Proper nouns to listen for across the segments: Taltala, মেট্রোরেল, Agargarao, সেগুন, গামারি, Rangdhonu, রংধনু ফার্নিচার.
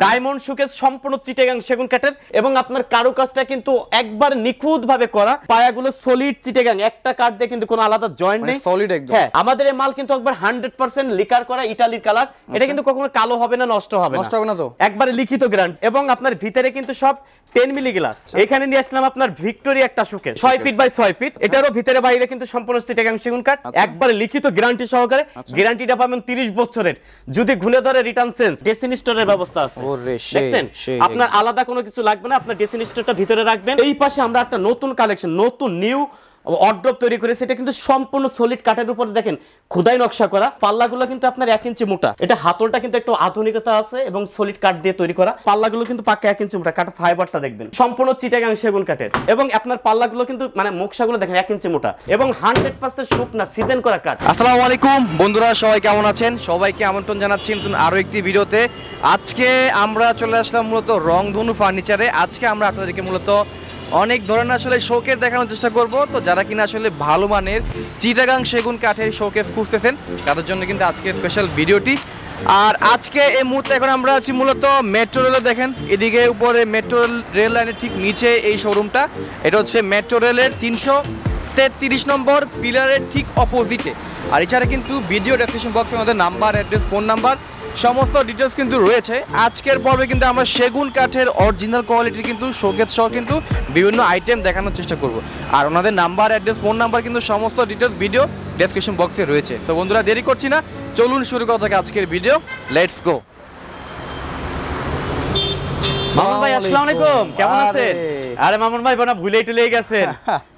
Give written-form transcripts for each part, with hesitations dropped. Diamond showcase সম্পূর্ণ চিটাগাং সেগুন কাঠের এবং আপনার কারুকাজটা কিন্তু একবার নিখুঁত ভাবে করা, পায়াগুলো সলিড চিটাগাং, একটা কাঠ দিয়ে কিন্তু কোনো আলাদা জয়েন্ট নেই, সলিড একদম। হ্যাঁ, আমাদের এই মাল কিন্তু একবার 100% লিকার করা ইতালির কালার, এটা কিন্তু কখনো কালো হবে না, নষ্ট হবে না তো, একবারে লিখিত গ্যারান্টি। এবং আপনার ভিতরে কিন্তু সব 10 মিলি গ্লাস। এখানে নিয়ে আসলাম আপনার ভিক্টোরিয়া একটা শোকেস 6 ফিট বাই 6 ফিট, এটারও ভিতরে বাইরে কিন্তু সম্পূর্ণ চিটাগাং সেগুন কাঠ, একবারে লিখিত গ্যারান্টি সহকারে। গ্যারান্টিটা পাবেন 30 বছরের, যদি ঘুরে ধরে রিটার্ন চেঞ্জ, ডেসিনি স্টোরের ব্যবস্থা আছে। আপনার আলাদা কোনো কিছু লাগবে না, আপনার ড্রেসিং স্টোরটা ভিতরে রাখবেন। এই পাশে আমরা একটা নতুন কালেকশন, নতুন নিউ অর্ডার তৈরি করেছে, এটা কিন্তু সম্পূর্ণ সলিড কাঠের উপরে দেখেন খোদাই নকশা করা, পাল্লাগুলো কিন্তু আপনার 1 ইঞ্চি মোটা, এটা হাতলটা কিন্তু একটু আধুনিকতা আছে এবং সলিড কাঠ দিয়ে তৈরি করা, পাল্লাগুলো কিন্তু পাক্কা 1 ইঞ্চি মোটা, কাঠ ফাইবারটা দেখবেন সম্পূর্ণ চিটাগাং সেগুন কাঠের, এবং আপনার পাল্লাগুলো কিন্তু মানে মোকশাগুলো দেখেন 1 ইঞ্চি মোটা এবং 100% শুকনা সিজন করা কাঠ। আসসালামু আলাইকুম বন্ধুরা, সবাই কেমন আছেন? সবাইকে আমন্ত্রণ জানাচ্ছি নতুন আরো একটি ভিডিওতে। আজকে আমরা চলে আসলাম মূলত রংধনু ফার্নিচারে। আজকে আমরা আপনাদেরকে মূলত অনেক ধরনের আসলে শোকেস দেখানোর চেষ্টা করব। তো যারা কিনা আসলে ভালো মানের চিটাগাং সেগুন কাঠের শোকেস খুঁজতেছেন তাদের জন্য কিন্তু আজকের স্পেশাল ভিডিওটি। আর আজকে এই মুহূর্তে এখন আমরা আছি মূলত মেট্রোরেলে। দেখেন এদিকে উপরে মেট্রো রেল লাইনের ঠিক নিচে এই শোরুমটা, এটা হচ্ছে মেট্রোরেলের 333 নম্বর পিলারের ঠিক অপোজিটে। আর এছাড়া কিন্তু ভিডিও ডেসক্রিপশন বক্সে আমাদের নাম্বার, অ্যাড্রেস, ফোন নাম্বার সমস্ত ডিটেলস কিন্তু রয়েছে। আজকের পর্বে কিন্তু আমরা সেগুন কাঠের অরিজিনাল কোয়ালিটির কিন্তু শোকেস সহ কিন্তু বিভিন্ন আইটেম দেখানোর চেষ্টা করব। আর ওনাদের নাম্বার, অ্যাড্রেস, ফোন নাম্বার কিন্তু সমস্ত ডিটেলস ভিডিও ডেসক্রিপশন বক্সে রয়েছে। সো বন্ধুরা দেরি করছি না, চলুন শুরু করা যাক আজকের ভিডিও। Let's go. মামুন ভাই আসসালামু আলাইকুম, কেমন আছেন? আরে মামুন ভাই বনা ভুলেই টুলেই গেছেন।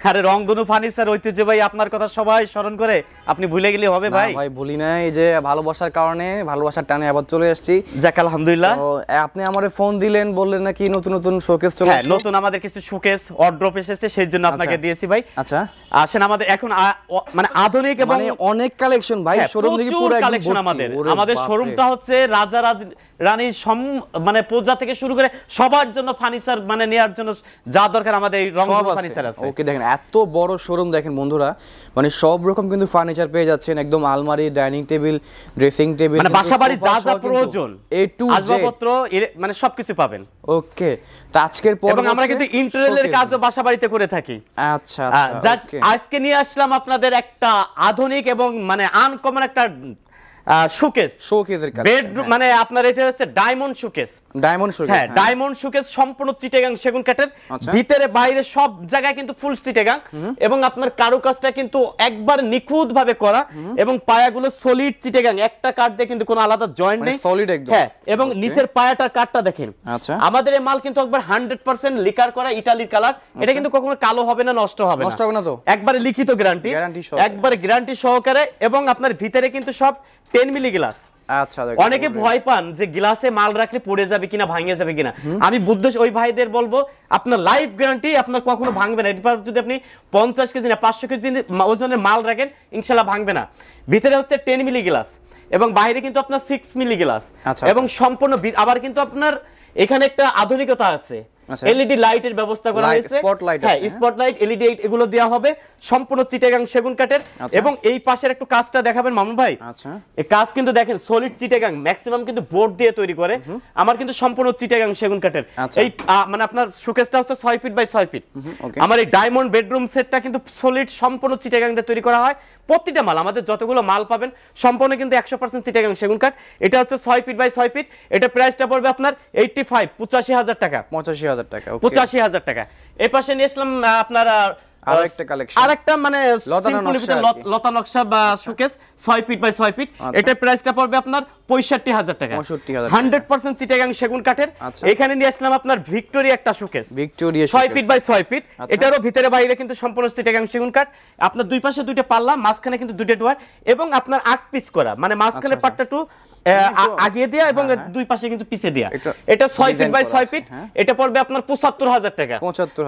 আরে রংধনু ফার্নিচার ঐতিহ্য ভাই, আপনার কথা সবাই স্মরণ করে, আপনি ভুলে গেলে হবে ভাই? ভাই ভুলি নাই, এই যে ভালোবাসার কারণে, ভালোবাসার টানে আবার চলে আসছি। যাক আলহামদুলিল্লাহ। আপনি আমারে ফোন দিলেন, বললেন নাকি নতুন নতুন শোকেস চলে আসছে। নতুন আমাদের কিছু শোকেস অর্ডার এসেছে, সেই জন্য আপনাকে দিয়েছি ভাই। আচ্ছা আসেন, আমাদের এখন মানে আধুনিক এবং অনেক কালেকশন ভাই, শোরুম থেকে পুরো কালেকশন। আমাদের শোরুমটা হচ্ছে রাজা রানী মানে পূজা থেকে শুরু করে সবার জন্য ফার্নিচার মানে নেয়ার জন্য যা দরকার আমাদের এই রংধনু ফার্নিচার আছে। ওকে দেখেন এত বড় শোরুম, দেখেন বন্ধুরা মানে সব রকম কিন্তু ফার্নিচার পেয়ে যাচ্ছেন, একদম আলমারি, ডাইনিং টেবিল, ড্রেসিং টেবিল, মানে বাসাবাড়ি যা যা প্রয়োজন এ টু আসবাবপত্র মানে সবকিছু পাবেন। ওকে তো আজকের পর এবং আমরা কিন্তু ইন্টেরিয়রের কাজও বাসাবাড়িতে করে থাকি। আচ্ছা আচ্ছা, আজকে নিয়ে আসলাম আপনাদের একটা আধুনিক এবং মানে আনকমন একটা শোকেস, শোকেসের বেডরুম মানে আপনার এটা হচ্ছে ডায়মন্ড শোকেস। ডায়মন্ড শোকেস, হ্যাঁ ডায়মন্ড শোকেস সম্পূর্ণ চিটাগাং সেগুন কাঠের, ভিতরে বাইরে সব জায়গায় কিন্তু ফুল চিটাগাং এবং আপনার কারুকাজটা কিন্তু একবার নিখুঁত ভাবে করা এবং পায়াগুলো সলিড চিটাগাং, একটা কাঠ দিয়ে কিন্তু কোনো আলাদা জয়েন্ট নেই, সলিড একদম। হ্যাঁ, এবং নিচের পায়াটার কাঠটা দেখেন। আচ্ছা, আমাদের এই মাল কিন্তু একবার 100% লিকার করা ইতালির কালার, এটা কিন্তু কখনো কালো হবে না, নষ্ট হবে না তো, একবারে লিখিত গ্যারান্টি, একবারে গ্যারান্টি সহকারে। এবং আপনার ভিতরে কিন্তু সব 10 মিলি গ্লাস। আচ্ছা, অনেকে ভয় পান যে গ্লাসে মাল রাখলে পড়ে যাবে কিনা, ভাঙে যাবে কিনা। আমি বুদ্ধেশ ওই ভাইদের বলবো আপনার লাইফ গ্যারান্টি, আপনার কখনো ভাঙবে না। এরপর যদি আপনি 50 কেজি না 500 কেজি ওজনের মাল রাখেন ইনশাআল্লাহ ভাঙবে না। ভিতরে হচ্ছে 10 মিলি গ্লাস এবং বাইরে কিন্তু আপনার 6 মিলি গ্লাস এবং সম্পূর্ণ। আবার কিন্তু আপনার এখানে একটা আধুনিকতা আছে, এলইডি লাইটের ব্যবস্থা করা হয়েছে, স্পটলাইট, এলইডি এগুলো দেয়া হবে সম্পূর্ণ চিটাগাং সেগুন কাঠের। এবং এই পাশের একটু কাজটা দেখাবেন মামুন ভাই। আচ্ছা, এই কাজ কিন্তু দেখেন সলিড চিটাগাং, ম্যাক্সিমাম কিন্তু বোর্ড দিয়ে তৈরি করে, আমার কিন্তু সম্পূর্ণ চিটাগাং সেগুন কাঠের। এই মানে আপনার শোকেসটা হচ্ছে 6 ফিট বাই 6 ফিট। আমার এই ডায়মন্ড বেডরুম সেটটা কিন্তু সলিড সম্পূর্ণ চিটাগাং দিয়ে তৈরি করা হয়। প্রতিটা মাল, আমাদের যতগুলো মাল পাবেন সম্পূর্ণ কিন্তু 100% চিটাগাং সেগুন কাঠ। এটা হচ্ছে 6 ফিট বাই 6 ফিট, এটা প্রাইসটা পড়বে আপনার 85,000 টাকা, 85,000 টাকা, 85,000 টাকা। এই পাশে নিয়ে আসলাম আপনার আরেকটা কালেকশন, আরেকটা মানে লতা নকশা বা শোকেস 6 ফিট বাই 6 ফিট, এটা প্রাইসটা পড়বে আপনার 65,000 টাকা, 100% চিটাগাং সেগুন কাঠের। এখানে নিয়ে আসলাম আপনার ভিক্টোরিয়া একটা showcase, Victoria 6 feet by 6 feet, এটারও ভিতরে বাইরে কিন্তু সম্পূর্ণ চিটাগাং সেগুন কাঠ। আপনার দুই পাশে দুইটা পাল্লা, মাঝখানে কিন্তু দুইটা ডোর এবং আপনার 8 পিস করা, মানে মাঝখানে পাটটা টু আগিয়ে দেয়া এবং দুই পাশে কিন্তু পিছে দেয়া। এটা 6 ফিট বাই 6 ফিট, এটা পড়বে আপনার 75,000 টাকা,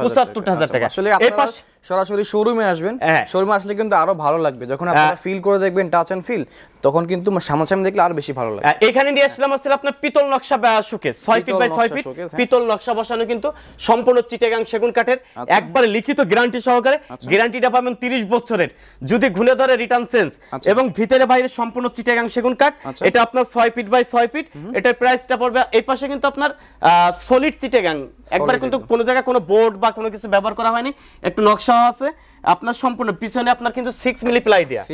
75,000 টাকা। আসলে আপনারা সরাসরি শোরুমে আসবেন, শোরুমে আসলে কিন্তু আরো ভালো লাগবে, যখন আপনারা ফিল করে দেখবেন, টাচ এন্ড ফিল, তখন কিন্তু সামনাসামনি দেখলে আর বেশি ভালো। ভালো লাগে। এখানে নিয়ে আসলাম আসলে আপনার পিতল নকশা শোকেস ৬ ফিট বাই ৬ ফিট পিতল নকশা বসানো, কিন্তু সম্পূর্ণ চিটাগাং সেগুন কাঠের, একবারে লিখিত গ্যারান্টি সহকারে। গ্যারান্টিটা পাবেন ৩০ বছরের, যদি ঘুরে ধরে রিটার্ন চেঞ্জ, এবং ভিতরে বাইরে সম্পূর্ণ চিটাগাং সেগুন কাঠ। এটা আপনার ৬ ফিট বাই ৬ ফিট। এটার প্রাইসটা পড়বে এই পাশে কিন্তু আপনার সলিড চিটাগাং, একবারে কিন্তু কোনো জায়গায় কোনো বোর্ড বা কোনো কিছু ব্যবহার করা হয়নি, একটু নকশা আছে আপনার সম্পূর্ণ। পিছনে আপনার কিন্তু 6 মিলি প্লাই দেয়া,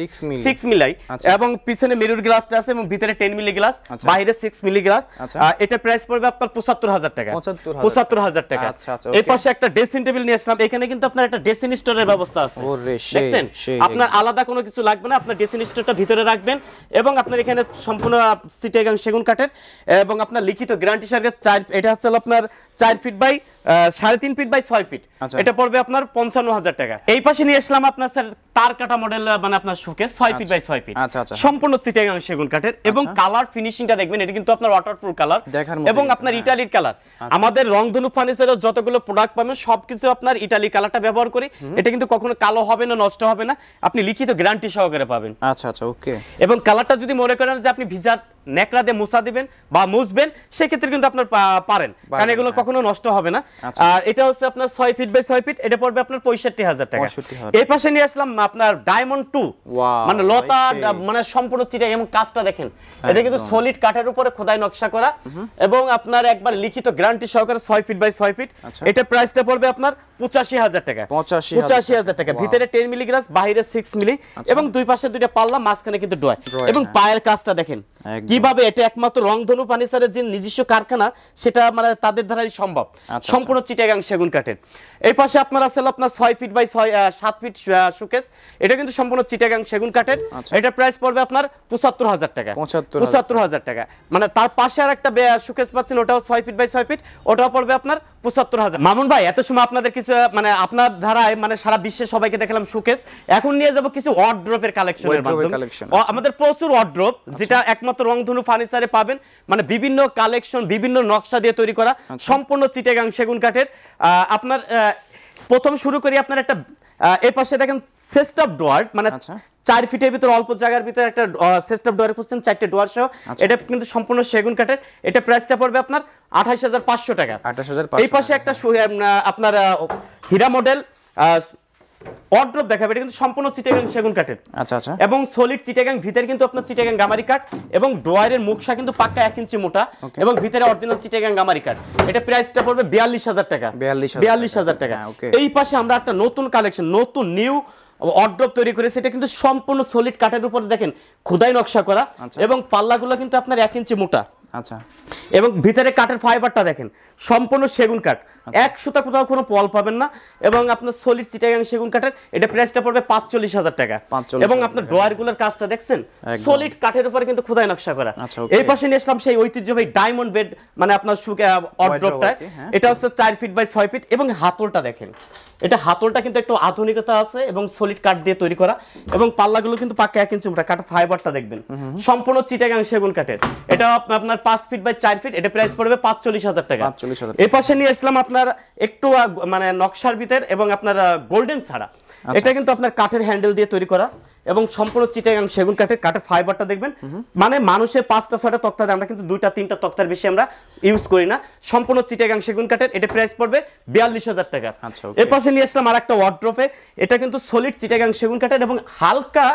6 মিলাই, এবং পিছনে মিরর গ্লাসটা আছে, এবং ভিতরে 10 মিলি গ্লাস, বাইরে 6 মিলি গ্লাস। এটা প্রাইস পড়বে আপনার ৭৫,০০০ টাকা, ৭৫,০০০ টাকা। এই পাশে একটা ড্রেসিং টেবিল নিয়ে আসলাম, এখানে কিন্তু আপনার একটা ড্রেসিং স্টোরের ব্যবস্থা আছে। দেখেন আপনার আলাদা কোনো কিছু লাগবে না, আপনার ড্রেসিং স্টোরটা ভিতরে রাখবেন, এবং আপনার এখানে সম্পূর্ণ চিটাগাং সেগুন কাঠের, এবং আপনার লিখিত গ্যারান্টি সার্ভিস। এটা হচ্ছে আপনার ৪ ফিট বাই ৩.৫ ফিট বাই ৬ ফিট। এটা পড়বে আপনার ৫৫,০০০ টাকা। এই পাশে নিয়ে আসলাম আপনার স্যার তার কাটা মডেল, মানে আপনার শোকেস ৬ ফিট বাই ৬ ফিট, সম্পূর্ণ চিটাগাং সেগুন কাঠের, এবং কালার ফিনিশিংটা দেখবেন, এটা কিন্তু আপনার ওয়াটারপ্রুফ কালার, এবং আপনার ইটালির কালার। আমাদের রংধনু ফার্নিচারের যতগুলো প্রোডাক্ট পাবেন সবকিছু আপনার ইটালি কালারটা ব্যবহার করে, এটা কিন্তু কখনো কালো হবে না, নষ্ট হবে না, আপনি লিখিত গ্যারান্টি সহকারে পাবেন। আচ্ছা আচ্ছা, ওকে। এবং কালারটা যদি মনে করেন যে আপনি ভিজা নেকড়া দিয়ে মুছা দিবেন বা মুছবেন, সেক্ষেত্রে কিন্তু আপনার পারেন, কারণ এগুলো কখনো নষ্ট হবে না। আর এটা হচ্ছে আপনার ৬ ফিট বাই ৬ ফিট, এটা পড়বে আপনার ৬৫,০০০ টাকা। এই পাশে নিয়ে আসলাম আপনার ডায়মন্ড ২, মানে লতা, মানে সম্পূর্ণ চিটা, এবং কাজটা দেখেন, এটা কিন্তু সলিড কাঠের উপরে খোদাই নকশা করা, এবং আপনার একবার লিখিত গ্যারান্টি সহকারে ৬ ফিট বাই ৬ ফিট। এটা প্রাইসটা পড়বে আপনার ৮৫,০০০ টাকা, ৮৫,০০০ টাকা। ভিতরে 10 মিলি গ্লাস, বাইরে 6 মিলি, এবং দুই পাশে দুইটা পাল্লা, মাঝখানে কিন্তু ড্রয়, এবং পায়ের কাজটা দেখেন কিভাবে। এটা একমাত্র রংধনু ফার্নিচারের যে নিজস্ব কারখানা, সেটা মানে তাদের দ্বারাই সম্ভব, সম্পূর্ণ চিটাগাং সেগুন কাঠের। এই পাশে আপনার আসলে আপনার ৬ ফিট বাই ৭ ফিট শোকেস, এটা কিন্তু সম্পূর্ণ চিটাগাং সেগুন কাঠের। এটা প্রাইস পড়বে আপনার ৭৫,০০০ টাকা, ৭৫,০০০ টাকা। মানে তার পাশে আর একটা শোকেস পাচ্ছেন, ওটাও ৬ ফিট বাই ৬ ফিট, ওটাও পড়বে আপনার ৭৫,০০০। মামুন ভাই, এত সময় আপনাদের কিছু মানে আপনার ধারায় মানে সারা বিশ্বে সবাইকে দেখলাম শোকেস, এখন নিয়ে যাব কিছু ওয়ার্ড্রোপের কালেকশনের মাধ্যমে। আমাদের প্রচুর ওয়ার্ড্রোপ, যেটা একমাত্র রংধনু ফার্নিচারে পাবেন, মানে বিভিন্ন কালেকশন, বিভিন্ন নকশা দিয়ে তৈরি করা, সম্পূর্ণ চিটাগাং সেগুন কাঠের। আপনার প্রথম শুরু করি আপনার একটা, এই পাশে দেখেন সেস্ট অফ ডোয়ার, মানে ৪ ফিটের ভিতর অল্প জায়গার ভিতরে একটা সেস্ট অফ ডোয়ার করছেন, ৪টে ডোয়ার সহ। এটা কিন্তু সম্পূর্ণ সেগুন কাঠের। এটা প্রাইসটা পড়বে আপনার ২৮,৫০০ টাকা। এই পাশে একটা আপনার হীরা মডেল ওয়ার্ড্রপ দেখাবে, এটা কিন্তু সম্পূর্ণ চিটাগাং সেগুন কাঠের, আচ্ছা আচ্ছা, এবং সলিড চিটাগাং। ভিতরে কিন্তু আপনার চিটাগাং গামারি কাঠ, এবং ডোয়ারের মুখটা কিন্তু পাক্কা ১ ইঞ্চি মোটা, এবং ভিতরে অরিজিনাল চিটাগাং গামারি কাঠ। এটা প্রাইসটা পড়বে ৪২,০০০ টাকা, ৪২,০০০ টাকা। এই পাশে আমরা একটা নতুন কালেকশন, নতুন নিউ ওয়ার্ড্রপ তৈরি করেছে, এটা কিন্তু সম্পূর্ণ সলিড কাঠের উপরে দেখেন খোদাই নকশা করা, এবং পাল্লাগুলো কিন্তু আপনার ১ ইঞ্চি মোটা, আচ্ছা, এবং ভিতরে কাঠের ফাইবারটা দেখেন সম্পূর্ণ সেগুন কাঠ, ১ সুতা কোথাও কোনো পল পাবেন না, এবং আপনার সলিড চিটাগাং সেগুন কাঠের। এটা প্রাইসটা পড়বে ৪৫,০০০ টাকা। এবং আপনার ড্রয়ারগুলোর কাজটা দেখছেন, সলিড কাঠের উপরে কিন্তু খোদাই নকশা করা। এই পাশে নিয়ে আসলাম সেই ঐতিহ্যবাহী ডায়মন্ড বেড, মানে আপনার ওয়ার্ড্রপটা, এটা হচ্ছে ৪ ফিট বাই ৬ ফিট, এবং হাতলটা দেখেন, এটা হাতলটা কিন্তু একটু আধুনিকতা আছে, এবং সলিড কাঠ দিয়ে তৈরি করা, এবং পাল্লাগুলো কিন্তু পাক্কা ১ ইঞ্চি মোটা, কাঠ ফাইবারটা দেখবেন সম্পূর্ণ চিটাগাং সেগুন কাঠের। এটা আপনার ৫ ফিট বাই ৪ ফিট, এটা প্রাইস পড়বে ৪৫,০০০ টাকা। এই পাশে নিয়ে আসলাম আপনার একটু মানে নকশার ভিতর, এবং আপনার গোল্ডেন ছাড়া, এটা কিন্তু আপনার কাঠের হ্যান্ডেল দিয়ে তৈরি করা, এবং সম্পূর্ণ চিটাগাং সেগুন কাঠের, কাঠের ফাইবারটা দেখবেন, মানে মানুষের ৫টা ৬টা তক্তা দিয়ে, আমরা কিন্তু ২টা ৩টা তক্তার বেশি আমরা ইউজ করি না, সম্পূর্ণ চিটাগাং সেগুন কাঠের। এটা প্রাইস পড়বে ৪২,০০০ টাকা। এর পাশে নিয়ে আসলাম আর একটা ওয়ার্ড্রোপে, এটা কিন্তু সলিড চিটাগাং সেগুন কাঠের, এবং হালকা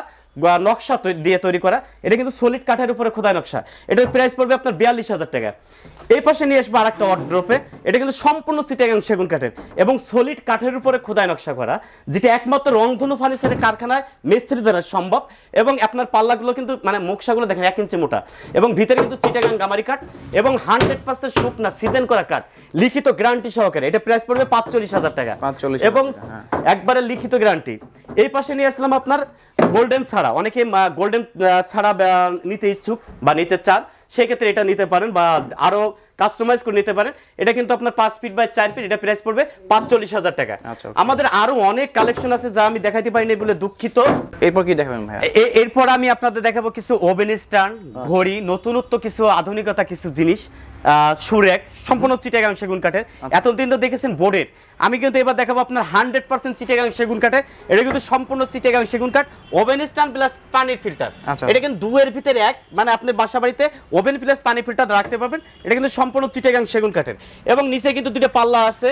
নকশা দিয়ে তৈরি করা, এটা কিন্তু সলিড কাঠের উপরে খোদাই নকশা। এটার প্রাইস পড়বে আপনার ৪২,০০০ টাকা। এই পাশে নিয়ে আসবো আর একটা ওয়ার্ড্রোপে, এটা কিন্তু সম্পূর্ণ চিটাগাং সেগুন কাঠের, এবং সলিড কাঠের উপরে খোদাই নকশা করা, যেটা একমাত্র রংধনু ফার্নিচারের কারখানায় মিস্ত্রি দ্বারা সম্ভব। এবং আপনার পাল্লাগুলো কিন্তু মানে মুখশাগুলো দেখেন ১ ইঞ্চি মোটা, এবং ভিতরে কিন্তু চিটাগাং গামারি কাঠ, এবং 100% শুকনা সিজন করা কাঠ, লিখিত গ্যারান্টি সহকারে। এটা প্রাইস পড়বে ৪৫,০০০ টাকা, এবং একবারে লিখিত গ্যারান্টি। এই পাশে নিয়ে আসলাম আপনার গোল্ডেন ছাড়া, অনেকে গোল্ডেন ছাড়া নিতে ইচ্ছুক বা নিতে চান, সেক্ষেত্রে এটা নিতে পারেন, বা আরো কাস্টমাইজ করে নিতে পারেন। এটা কিন্তু আপনার 5 ফিট বাই 4 ফিট, এটা প্রাইস পড়বে 45000 টাকা। আমাদের আরো অনেক কালেকশন আছে যা আমি দেখাইতে পারি না বলে দুঃখিত। এরপর কি দেখাবেন ভাই? এরপর আমি আপনাদের দেখাবো কিছু ওভেন স্ট্যান্ড, ঘড়ি, নতুনত্ব কিছু আধুনিকতা কিছু জিনিস, সুরেক সম্পূর্ণ চিটাগাং সেগুন কাঠের। এতদিন তো দেখেছেন বোর্ডের, আমি কিন্তু এবার দেখাবো আপনার 100% চিটাগাং সেগুন কাঠের। এটা কিন্তু সম্পূর্ণ চিটাগাং সেগুন কাঠ, ওভেন স্ট্যান্ড প্লাস পানির ফিল্টার। এটা কিন্তু দুয়ের ভিতরে এক, মানে আপনি বাসা বাড়িতে ওভেন প্লাস পানি ফিল্টার রাখতে পারবেন। এটা কিন্তু সম্পূর্ণ চিটাগাং সেগুন কাঠের এবং নিচে কিন্তু দুটো পাল্লা আছে,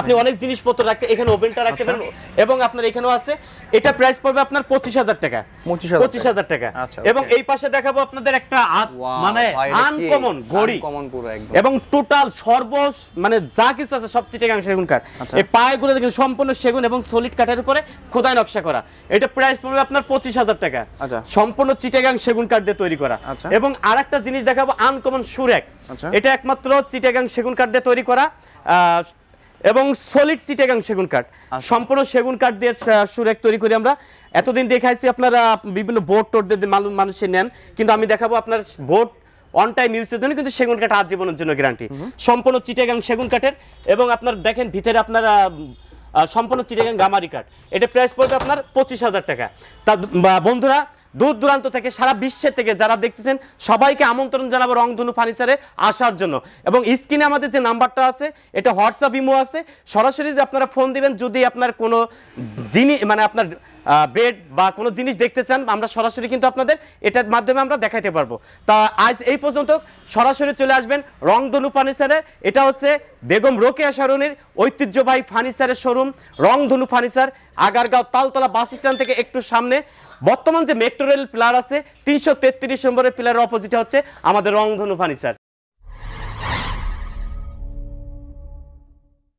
আপনি অনেক জিনিসপত্র রাখতে এখানে ওভেনটা রাখতে পারেন। এবং আপনার এখানেও আছে, এটা প্রাইস পড়বে আপনার 25000 টাকা, 25000 টাকা। এবং এই পাশে দেখাবো আপনাদের একটা মানে আনকমন ঘড়ি, আনকমন পুরো একদম। এবং টোটাল সর্ব মানে যা কিছু আছে সব চিটাগাং সেগুন কাঠ। এই পায়গুলো দেখুন সম্পূর্ণ সেগুন এবং সলিড কাঠের উপরে খোদাই নকশা করা। এটা প্রাইস পড়বে আপনার 25000 টাকা, সম্পূর্ণ চিটাগাং সেগুন কাঠ দিয়ে তৈরি করা। এবং আরেকটা জিনিস দেখাবো আনকমন সুরেক, এটা একমাত্র চিটাগাং সেগুন কাঠ দিয়ে তৈরি করা এবং সলিড চিটাগাং সেগুন কাঠ, সম্পূর্ণ সেগুন কাঠ দিয়ে সুরেক তৈরি করি আমরা। এতদিন দেখাইছি আপনারা বিভিন্ন বোর্ড টোর্ড দিয়ে মানুষে নেন, কিন্তু আমি দেখাবো আপনার বোর্ড অন টাইম ইউজের জন্য কিন্তু সেগুন কাঠ আজীবনের জন্য গ্যারান্টি, সম্পূর্ণ চিটাগাং সেগুন কাঠের। এবং আপনার দেখেন ভিতরে আপনারা সম্পূর্ণ চিটাগাং গামারি কাঠ, এটা প্রাইস পড়বে আপনার 25000 টাকা। তা বন্ধুরা, দূর দূরান্ত থেকে সারা বিশ্বের থেকে যারা দেখতেছেন সবাইকে আমন্ত্রণ জানাবো রংধনু ফার্নিচারে আসার জন্য। এবং স্ক্রিনে আমাদের যে নাম্বারটা আছে এটা হোয়াটসঅ্যাপ, ইমো আছে, সরাসরি যে আপনারা ফোন দিবেন যদি আপনার কোনো জিনিস মানে আপনার বেড বা কোনো জিনিস দেখতে চান, আমরা সরাসরি কিন্তু আপনাদের এটার মাধ্যমে আমরা দেখাইতে পারবো। তা আজ এই পর্যন্ত, সরাসরি চলে আসবেন রংধনু ফার্নিচারে। এটা হচ্ছে বেগম রোকেয়া সারণীর ঐতিহ্যবাহী ফার্নিচারের showroom রংধনু ফার্নিচার, Agargaon Taltola bus stand থেকে একটু সামনে। বর্তমান যে মেট্রোরেল পিলার আছে 333 নম্বরের পিলারের অপোজিটে হচ্ছে আমাদের রংধনু ফার্নিচার।